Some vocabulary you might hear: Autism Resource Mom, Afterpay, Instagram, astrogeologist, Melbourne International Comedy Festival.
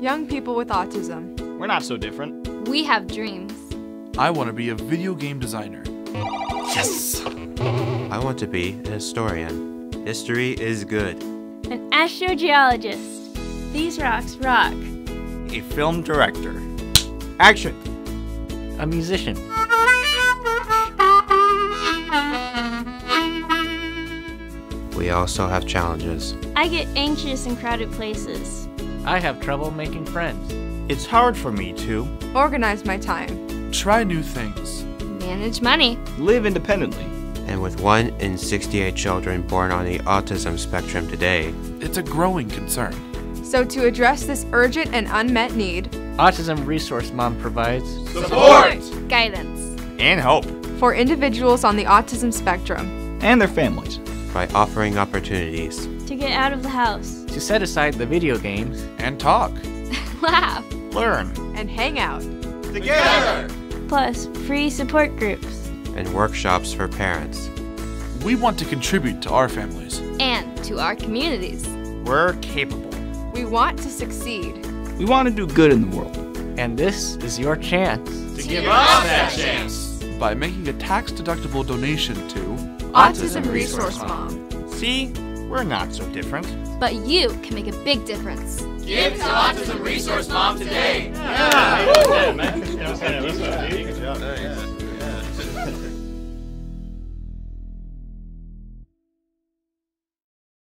Young people with autism. We're not so different. We have dreams. I want to be a video game designer. Yes! I want to be a historian. History is good. An astrogeologist. These rocks rock. A film director. Action! A musician. We also have challenges. I get anxious in crowded places. I have trouble making friends. It's hard for me to organize my time, try new things, manage money, live independently. And with 1 in 68 children born on the autism spectrum today, it's a growing concern. So to address this urgent and unmet need, Autism Resource Mom provides support, guidance, and hope for individuals on the autism spectrum and their families by offering opportunities to get out of the house, to set aside the video games, and talk, laugh, learn, and hang out together. Plus free support groups and workshops for parents. We want to contribute to our families and to our communities. We're capable. We want to succeed. We want to do good in the world. And this is your chance to give us that chance by making a tax-deductible donation to Autism Resource Mom. See, we're not so different. But you can make a big difference. Give to Autism Resource Mom today. Yeah. Yeah.